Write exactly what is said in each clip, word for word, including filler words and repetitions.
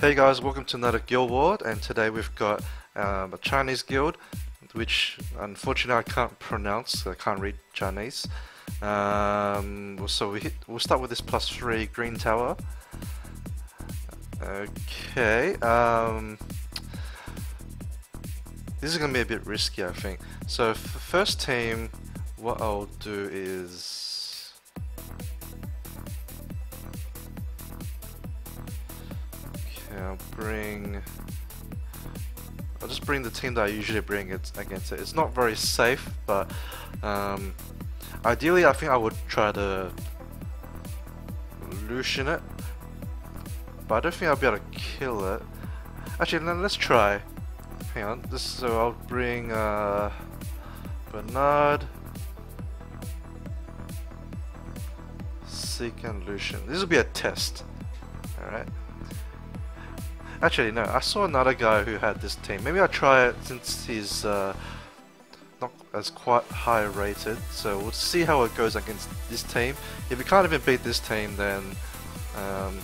Hey guys, welcome to another Guild Wars, and today we've got um, a Chinese guild, which unfortunately I can't pronounce, I can't read Chinese. Um, so we hit, we'll start with this plus three green tower. Okay, um, this is going to be a bit risky I think. So for the first team, what I'll do is... I'll bring. I'll just bring the team that I usually bring it against it. It's not very safe, but um, ideally, I think I would try to Lushen it. But I don't think I'll be able to kill it. Actually, no, let's try. Hang on. This so I'll bring uh, Bernard, Sieq, and Lushen. This will be a test. All right. Actually no, I saw another guy who had this team. Maybe I'll try it since he's uh, not as quite high rated. So we'll see how it goes against this team. If we can't even beat this team, then um,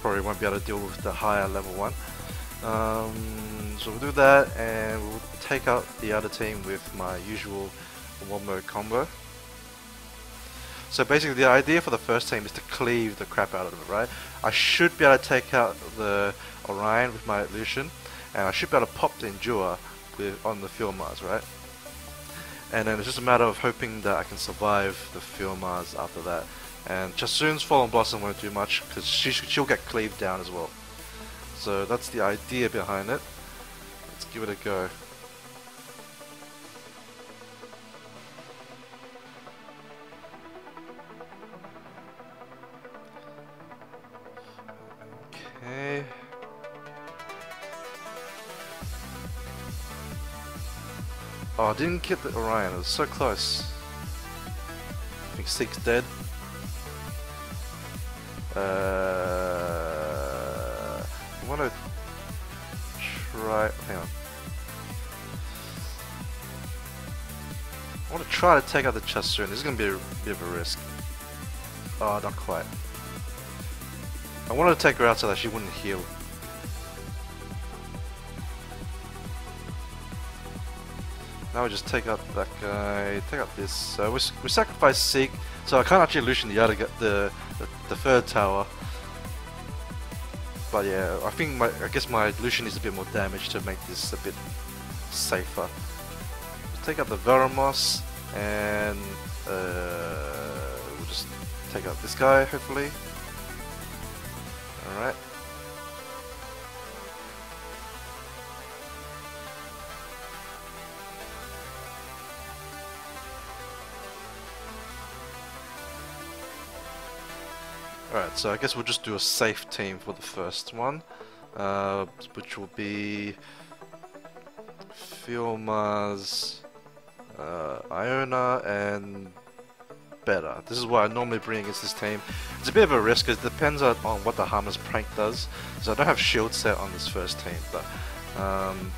probably won't be able to deal with the higher level one. Um, so we'll do that and we'll take out the other team with my usual one-more combo. So basically the idea for the first team is to cleave the crap out of it, right? I should be able to take out the Orion with my Lushen, and I should be able to pop the Endure with, on the FillMars, right? And then it's just a matter of hoping that I can survive the FillMars after that. And Chasun's Fallen Blossom won't do much because she, she'll get cleaved down as well. So that's the idea behind it. Let's give it a go. Oh, I didn't get the Orion, it was so close. I think Sieq's dead. Uh, I want to try... hang on. I want to try to take out the Chasun. This is going to be a bit of a risk. Oh, not quite. I wanted to take her out so that she wouldn't heal. Now we just take out that guy, take out this. So we, we sacrifice Sieq, so I can't actually Lushen the other, the, the the third tower. But yeah, I think my I guess my Lushen is a bit more damage to make this a bit safer. We'll take out the Veromos and uh, we'll just take out this guy hopefully. All right. Alright, so I guess we'll just do a safe team for the first one, uh, which will be FillMars, uh, Iona, and Better. This is what I normally bring against this team. It's a bit of a risk because it depends on what the Harmless Prank does, so I don't have shield set on this first team, but um,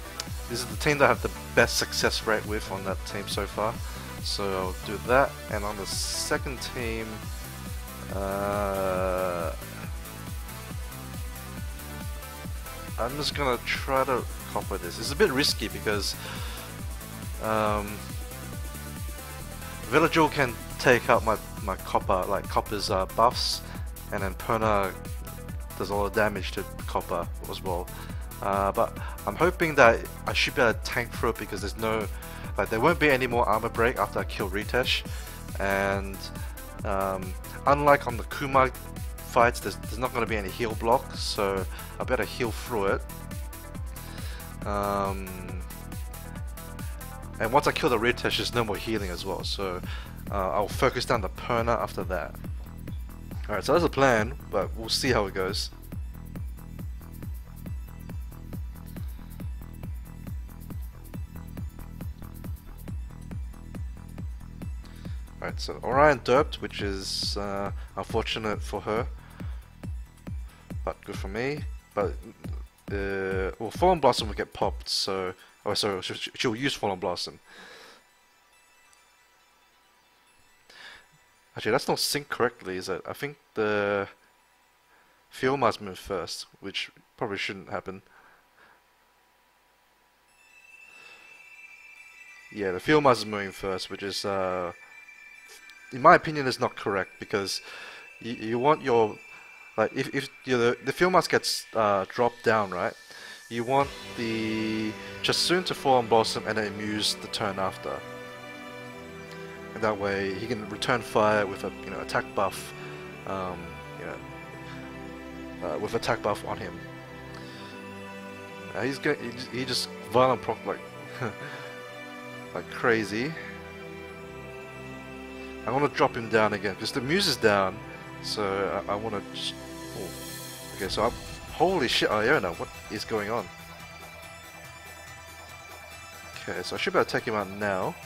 this is the team that I have the best success rate with on that team so far, so I'll do that. And on the second team, Uh, I'm just gonna try to copper this. It's a bit risky because um, Velajuel can take out my, my copper, like copper's uh, buffs, and then Perna does a lot of damage to copper as well. Uh, but I'm hoping that I should be able to tank through it because there's no, like there won't be any more armor break after I kill Ritesh, and um, unlike on the Kumag fights, there's, there's not going to be any heal block, so I better heal through it. Um, and once I kill the Ritesh, there's no more healing as well, so uh, I'll focus down the Perna after that. Alright, so that's the plan, but we'll see how it goes. Alright, so Orion derped, which is uh, unfortunate for her, but good for me. But uh, well, Fallen Blossom will get popped, so oh, sorry, she'll use Fallen Blossom. Actually, that's not synced correctly, is it? I think the FillMars moved first, which probably shouldn't happen. Yeah, the FillMars is moving first, which is, uh, in my opinion, is not correct, because you, you want your, like, if, if you know, the FillMars gets uh, dropped down, right, you want the Chasun to Fallen Blossom and then Muse the turn after. And that way he can return fire with a, you know, attack buff, um, you know, uh, with attack buff on him. Uh, he's gonna, he just, he just violent proc like, like crazy. I want to drop him down again because the Muse is down, so I, I want to. Just... Oh. Okay, so I'm. Holy shit, Iona, what is going on? Okay, so I should be able to take him out now.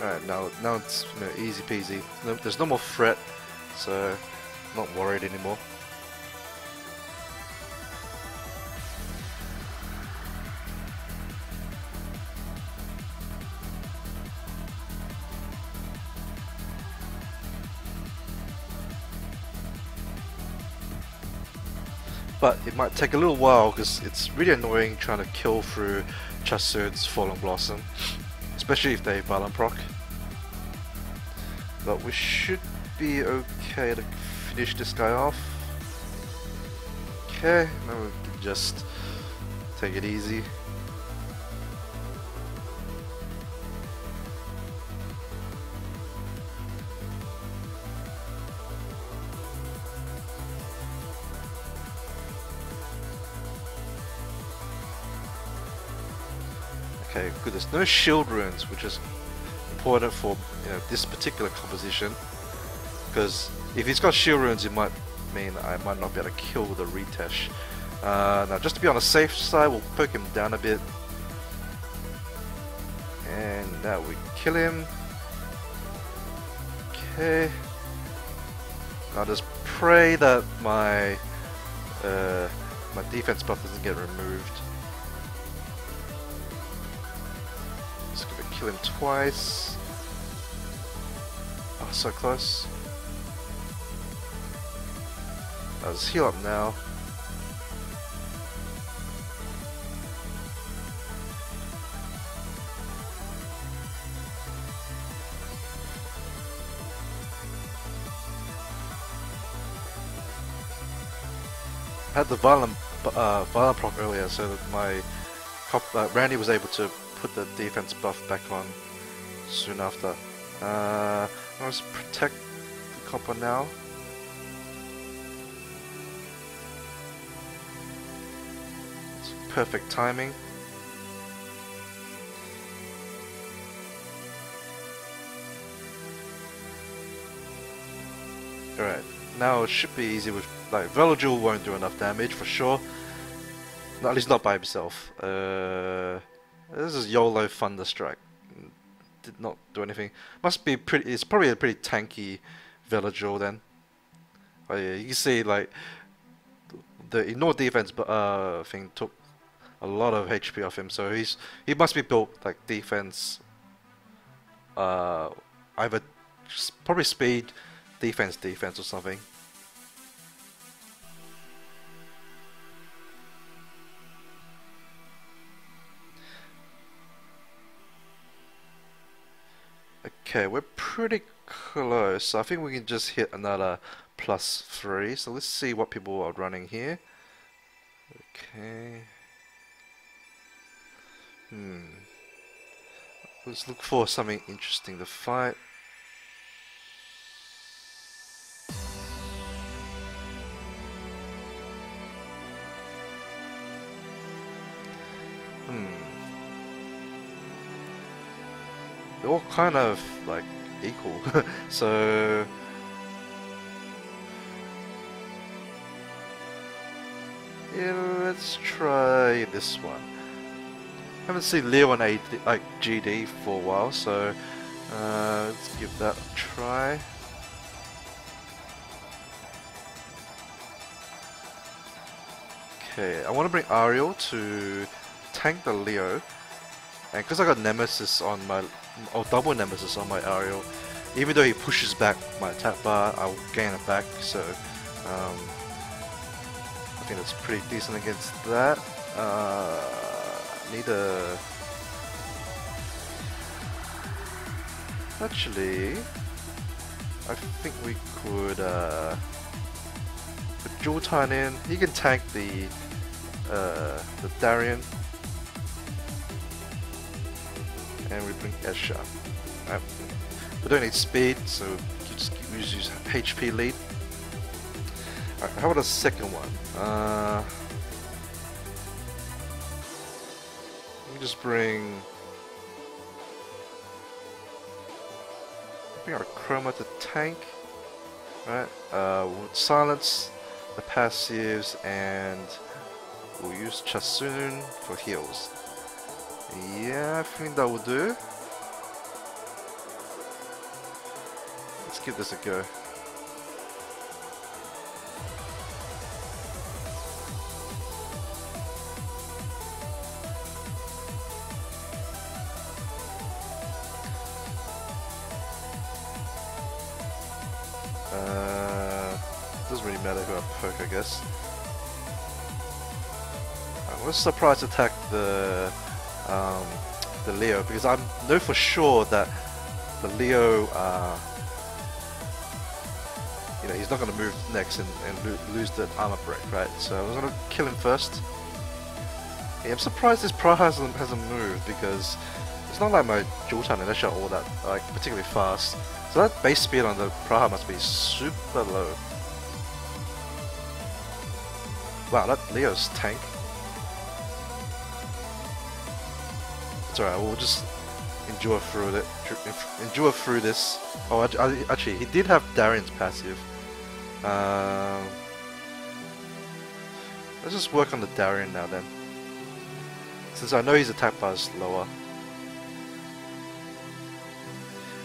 Alright, now, now it's, you know, easy peasy. No, there's no more threat, so I'm not worried anymore. But it might take a little while because it's really annoying trying to kill through Chasun's Fallen Blossom, especially if they violent proc. But we should be okay to finish this guy off. Okay, now we can just take it easy. Okay, good, there's no shield runes, which is important for, you know, this particular composition, because if he's got shield runes it might mean I might not be able to kill the Ritesh. Uh, now just to be on the safe side, we'll poke him down a bit, and now we kill him. Okay, now just pray that my uh, my defense buff doesn't get removed. Kill him twice. Oh, so close. I'll just heal up now. I had the violent, uh, violent proc earlier, so that my cop, uh, Randy was able to put the defense buff back on soon after. Uh, I'll just protect the copper now. It's perfect timing. Alright, now it should be easy with, like, Velajuel won't do enough damage for sure. No, at least not by himself. Uh... This is YOLO Thunderstrike. Did not do anything. Must be pretty. It's probably a pretty tanky Velajuel then. Oh yeah, you can see like the ignore defense, but uh, thing took a lot of H P off him. So he's he must be built like defense. Uh, either probably speed, defense, defense or something. Okay, we're pretty close. I think we can just hit another plus three. So let's see what people are running here. Okay. Hmm. Let's look for something interesting to fight. They're all kind of like equal, so yeah, let's try this one. I haven't seen Leo and A D, like G D for a while, so uh, let's give that a try. Okay, I want to bring Ariel to tank the Leo, and because I got Nemesis on my, or double Nemesis on my Ariel, even though he pushes back my attack bar, I'll gain it back, so um, I think that's pretty decent against that. Uh, need a... Actually, I think we could uh, put Juultan in. He can tank the uh, the Darion, and we bring Esha. Right. We don't need speed, so we just keep use H P lead. All right, how about a second one? Uh, let me just bring. Our Chroma to tank, right? Uh, we'll silence the passives and we'll use Chasun for heals. Yeah, I think that will do. Let's give this a go. I guess. I'm gonna surprise attack the um, the Leo because I know for sure that the Leo, uh, you know, he's not gonna move next and, and lo lose the armor break, right? So I'm gonna kill him first. Yeah, I'm surprised this Praha hasn't, hasn't moved because it's not like my Juultan and Esha are all that like particularly fast. So that base speed on the Praha must be super low. Wow, that Leo's tank. It's alright, we'll just endure through it. Endure through this. Oh, actually, he did have Darion's passive. Um, let's just work on the Darion now then. Since I know his attack bar is lower.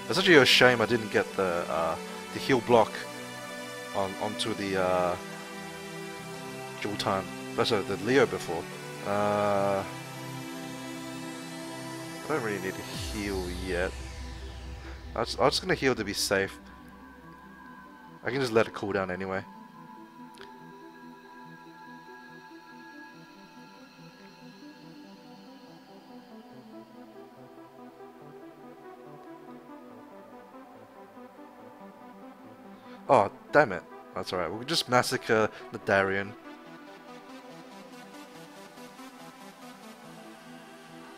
It's actually a shame I didn't get the uh, the heal block on onto the. Uh, Juultan, better than Leo before. Uh, I don't really need to heal yet. I'm just, I'm just gonna heal to be safe. I can just let it cool down anyway. Oh, damn it. That's alright, we'll just massacre the Darion.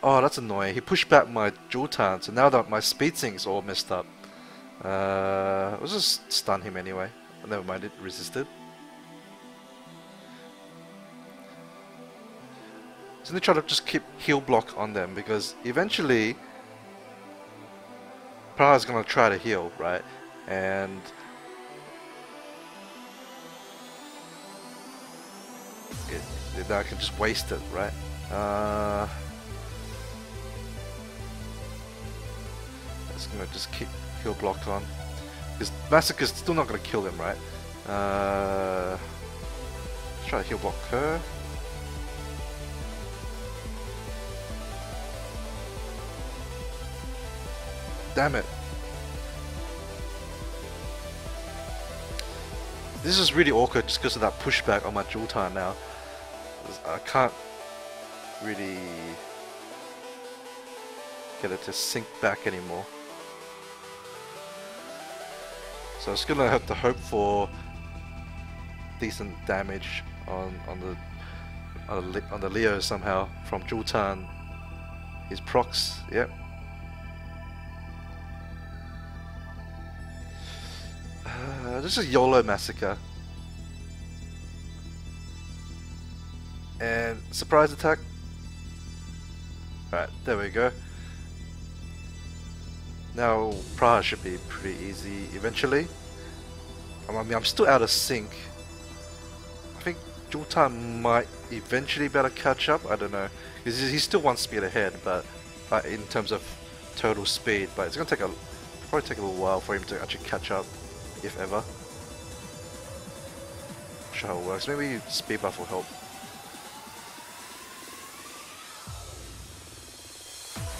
Oh, that's annoying. He pushed back my Juultan, so now that my speed thing's all messed up. Uh, let's just stun him anyway. Oh, never mind, it resisted. So they try to just keep heal block on them because eventually Praha's gonna try to heal, right? And it, now I can just waste it, right? Uh, I'm gonna just keep heal block on. Because Massacre's still not gonna kill him, right? Uh, let's try to heal block her. Damn it! This is really awkward just because of that pushback on my Juultan now. I can't really get it to sink back anymore. So I'm just gonna have to hope for decent damage on on the on the, on the Leo somehow from Juultan. His procs, yep. Uh, this is YOLO massacre. And surprise attack. All right, there we go. Now Praha should be pretty easy eventually. I mean, I'm still out of sync. I think Juultan might eventually better catch up, I don't know. He's, he's still one speed ahead, but uh, in terms of total speed, but it's gonna take a probably take a little while for him to actually catch up, if ever. Not sure how it works. Maybe speed buff will help.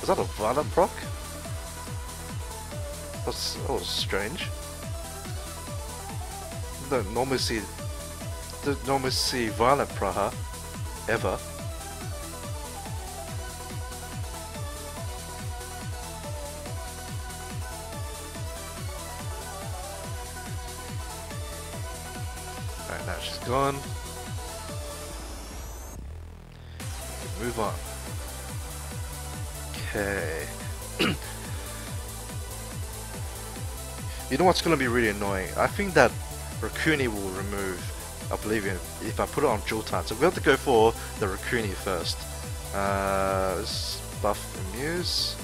Was that a Vana proc? That's, that was strange. Don't normally see, don't normally see Vana Praha ever. Alright, now she's gone. Move on. Okay. You know what's going to be really annoying? I think that Raccoonie will remove Oblivion if I put it on Juultan. So we have to go for the Raccoonie first. Uh, let's buff the Muse.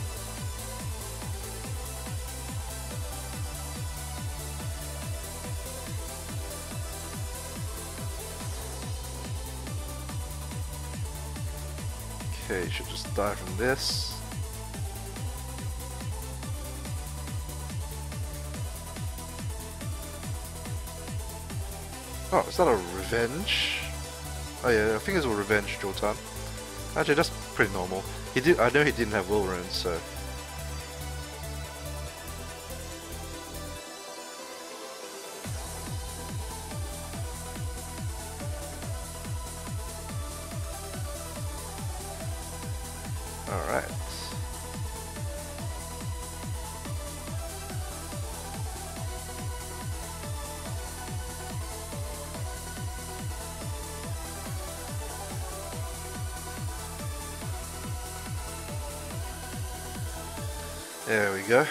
Okay, you should just die from this. Oh, is that a revenge? Oh yeah, I think it's a revenge Juultan. Actually, that's pretty normal. He did. I know he didn't have will runes, so. Alright. There we go.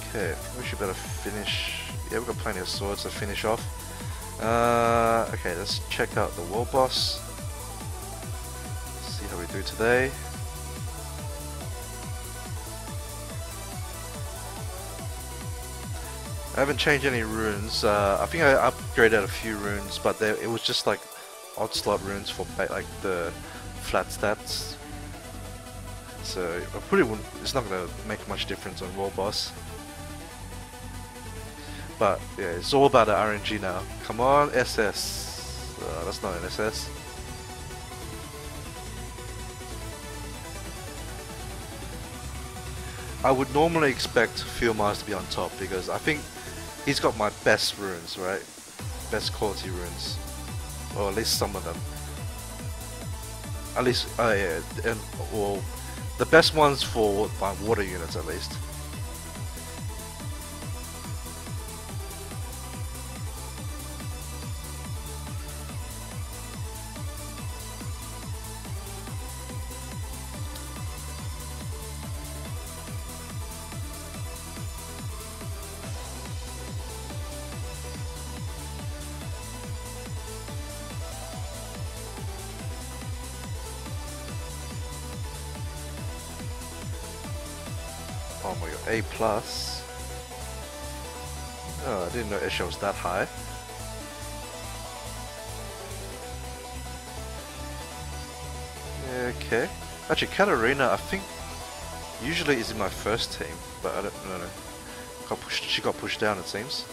Okay, I think we should better finish. Yeah, we've got plenty of swords to finish off. Uh, okay, let's check out the world boss. See how we do today. I haven't changed any runes. Uh, I think I upgraded a few runes, but they, it was just like odd slot runes for like the flat stats. So I probably wouldn't. It's not going to make much difference on world boss. But yeah, it's all about the R N G now. Come on, S S. Uh, that's not an S S. I would normally expect FillMars to be on top because I think he's got my best runes, right? Best quality runes, or at least some of them. At least, oh uh, yeah, and well, the best ones for my water units, at least. Oh my god, A plus. Oh, I didn't know Esha was that high. Okay. Actually, Katarina, I think, usually is in my first team, but I don't know. No. Got pushed. She got pushed down, it seems.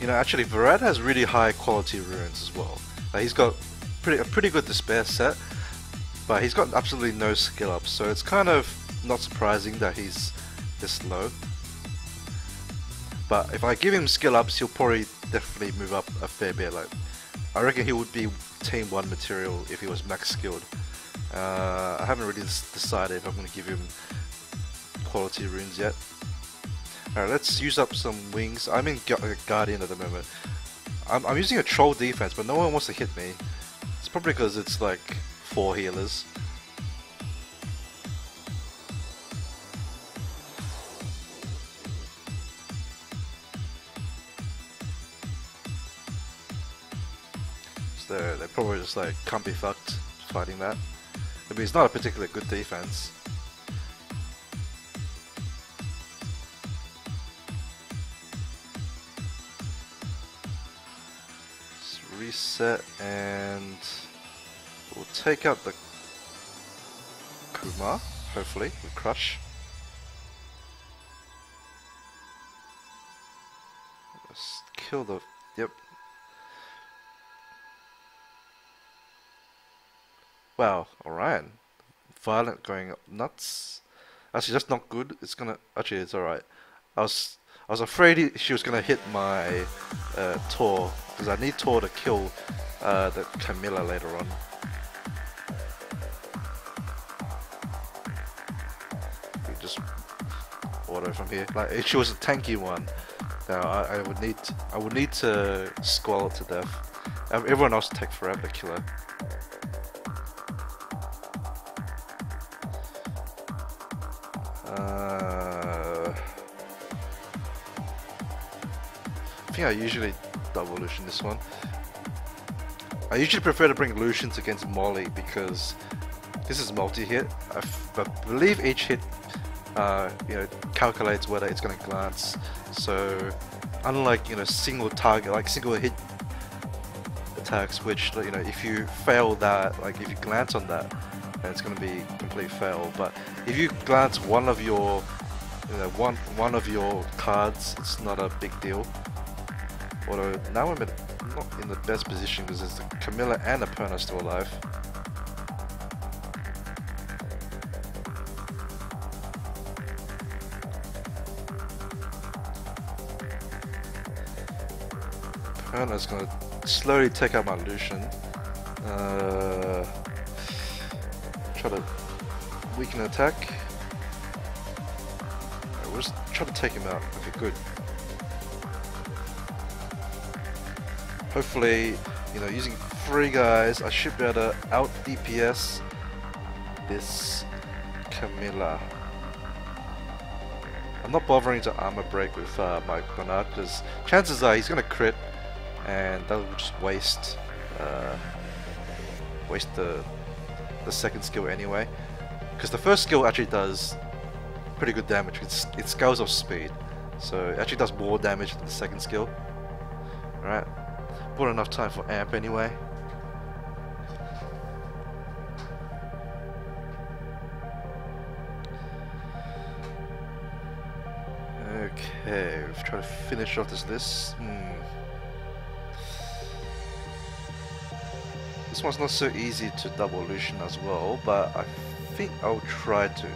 You know, actually, Bernard has really high quality runes as well. Like, he's got pretty, a pretty good despair set, but he's got absolutely no skill up, so it's kind of not surprising that he's this low. But if I give him skill ups, he'll probably definitely move up a fair bit. Like, I reckon he would be team one material if he was max skilled. Uh, I haven't really decided if I'm going to give him quality runes yet. Alright, let's use up some wings. I'm in gu Guardian at the moment. I'm, I'm using a troll defense, but no one wants to hit me. It's probably because it's like four healers. they're, they're probably just like, can't be fucked fighting that. I mean, it's not a particularly good defense. Just reset and we'll take out the Kuma, hopefully, with Crush. Let's kill the... yep. Wow, Orion. Violent going up nuts. Actually, that's not good. It's gonna... actually, it's alright. I was I was afraid he, she was gonna hit my uh, Tor, because I need Tor to kill uh, the Camilla later on. We just auto from here. Like, if she was a tanky one, now I, I would need I would need to squall it to death. Everyone else take forever to kill her. Uh, I think I usually double Lushen this one. I usually prefer to bring Lushens against Molly because this is multi-hit. I, f I believe each hit, uh, you know, calculates whether it's going to glance. So, unlike, you know, single target, like single hit attacks, which, you know, if you fail that, like if you glance on that, then it's going to be complete fail. But if you glance one of your, you know, one one of your cards, it's not a big deal. Although now I'm not in the best position because there's the Camilla and the Perna still alive. Perna's going to slowly take out my Lushen. Uh, try to weaken attack. Alright, we'll just try to take him out. Okay, good. Hopefully, you know, using three guys, I should be able to out D P S this Camilla. I'm not bothering to armor break with uh, my Bernard because chances are he's going to crit and that will just waste uh, waste the the second skill anyway, because the first skill actually does pretty good damage. It's, it scales off speed, so it actually does more damage than the second skill. Alright, not enough time for amp anyway. Okay, we've tried to finish off this list. Hmm. This one's not so easy to double Lushen as well, but I think I'll try to.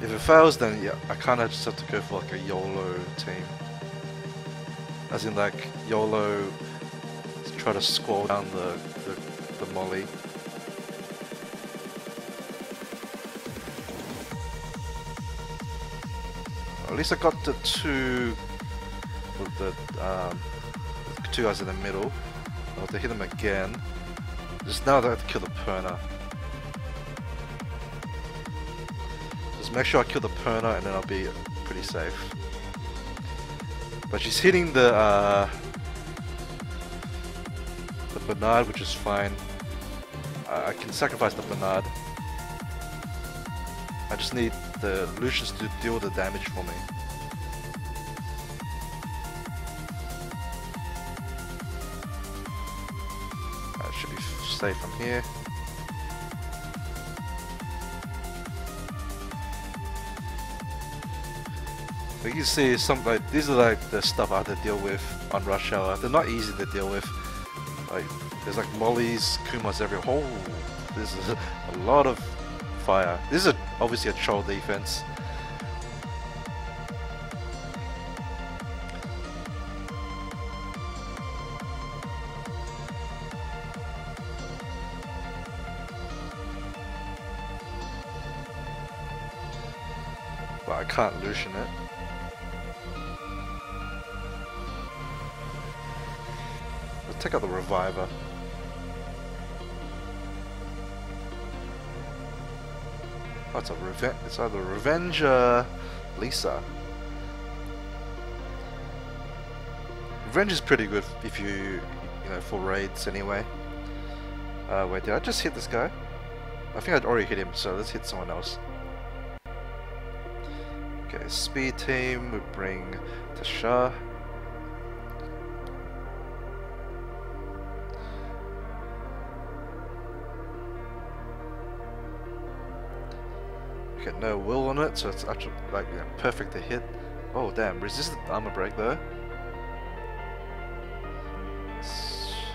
If it fails, then yeah, I kind of just have to go for like a YOLO team. As in like, YOLO, to try to squall down the, the, the Molly. At least I got the two... the um, two guys in the middle. I'll have to hit them again. Just now I have to kill the Perna. Just make sure I kill the Perna and then I'll be pretty safe. But she's hitting the uh, the Bernard, which is fine. I, I can sacrifice the Bernard. I just need the Lucius to deal with the damage for me. Safe from here. Like you see, some like these are like the stuff I have to deal with on rush hour. They're not easy to deal with. Like there's like Mollies, Kumas every hole. Oh, this is a lot of fire. This is a, obviously a troll defense. Can't Lushen it. Let's take out the reviver. That's oh, a revenge. It's either Revenger, Lisa. Revenge is pretty good if you, you know, for raids anyway. Uh, wait, did I just hit this guy? I think I'd already hit him, so let's hit someone else. Okay, speed team, we bring Tasha. Okay, no will on it, so it's actually like, you know, perfect to hit. Oh damn, resisted armor break though.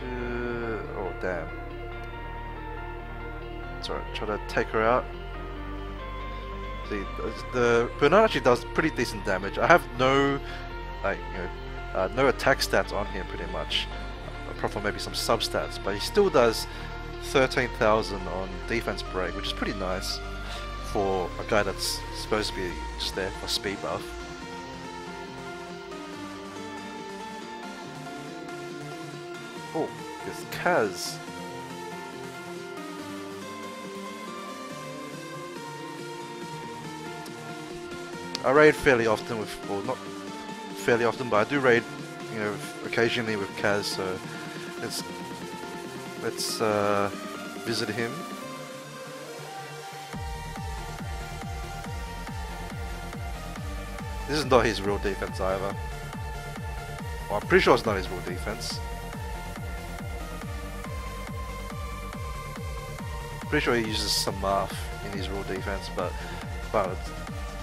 Oh damn. It's alright, try to take her out. See, the Bernard actually does pretty decent damage. I have no, like, you know, uh, no attack stats on him pretty much, apart from maybe some sub stats, but he still does thirteen thousand on defense break, which is pretty nice for a guy that's supposed to be just there for speed buff. Oh, it's Kaz. I raid fairly often with, well, not fairly often, but I do raid, you know, occasionally with Kaz. So let's let's uh, visit him. This is not his real defense either. Well, I'm pretty sure it's not his real defense. Pretty sure he uses some Marth in his raw defense, but but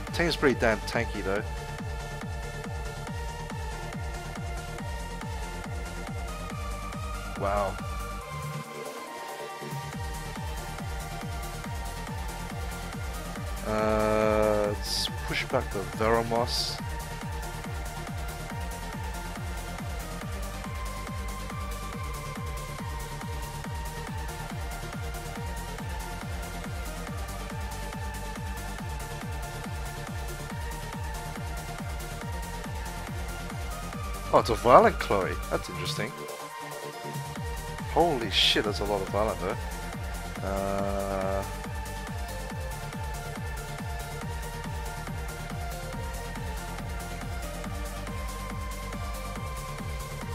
the team's pretty damn tanky though. Wow. Uh, let's push back the Veromos. Oh, it's a violent Chloe. That's interesting. Holy shit, that's a lot of violent though. Uh...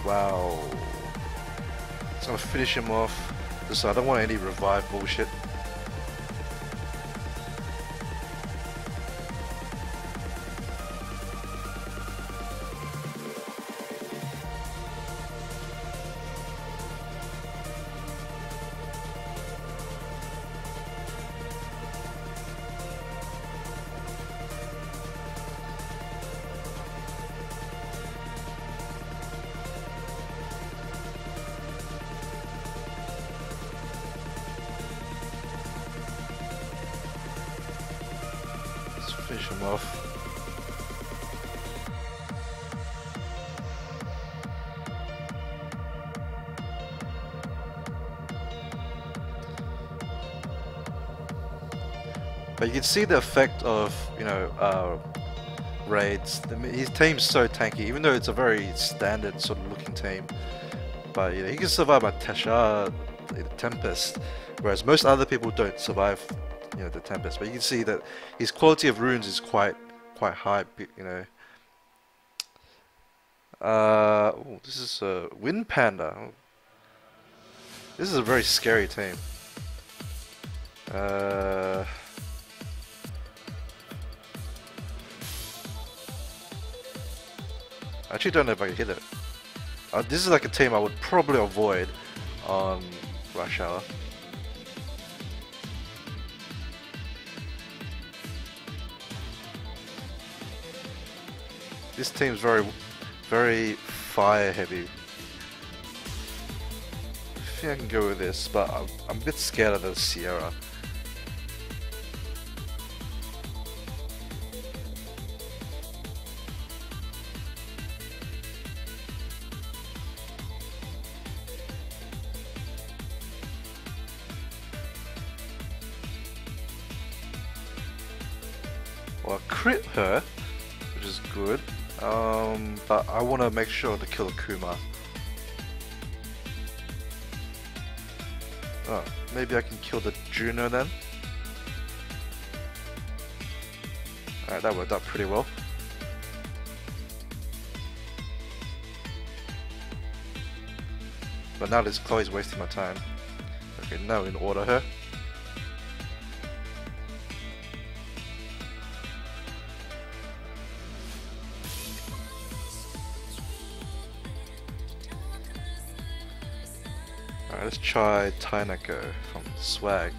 Wow. So I'm gonna finish him off. Just, I don't want any revive bullshit. Finish him off. But you can see the effect of, you know, uh, raids. His team's so tanky, even though it's a very standard sort of looking team. But you know, he can survive by Tasha, the Tempest, whereas most other people don't survive, you know, the Tempest. But you can see that his quality of runes is quite quite high, you know. Uh, ooh, this is a Wind Panda. This is a very scary team. Uh, I actually don't know if I can hit it. Uh, this is like a team I would probably avoid on Rush Hour. This team's very, very fire heavy. I think I can go with this, but I'm, I'm a bit scared of the Sierra. Well, I crit her, which is good. Um, but I want to make sure to kill Kuma. Oh, maybe I can kill the Juno then. Alright, that worked out pretty well. But now this Chloe's wasting my time. Okay, now in order her. Alright, let's try Tainako from Swag.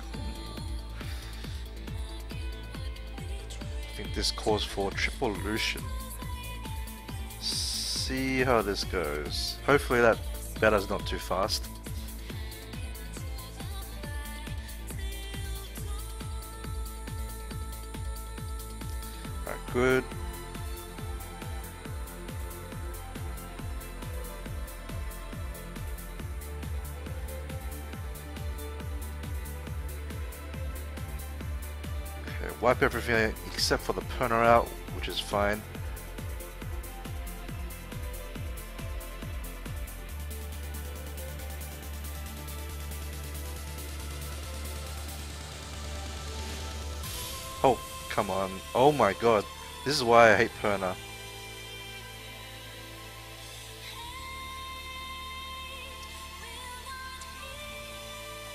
I think this calls for triple Lushen. See how this goes. Hopefully that Better's not too fast. Alright, good. Okay, wipe everything except for the Perna out, which is fine. Oh, come on. Oh my god. This is why I hate Perna.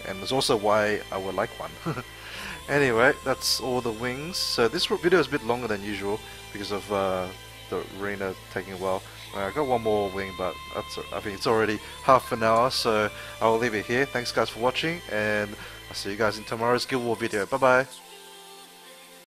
And it's also why I would like one. Anyway, that's all the wings. So this video is a bit longer than usual because of uh, the arena taking a while. Uh, I got one more wing, but that's, I think it's already half an hour, so I will leave it here. Thanks guys for watching, and I'll see you guys in tomorrow's Guild War video. Bye bye.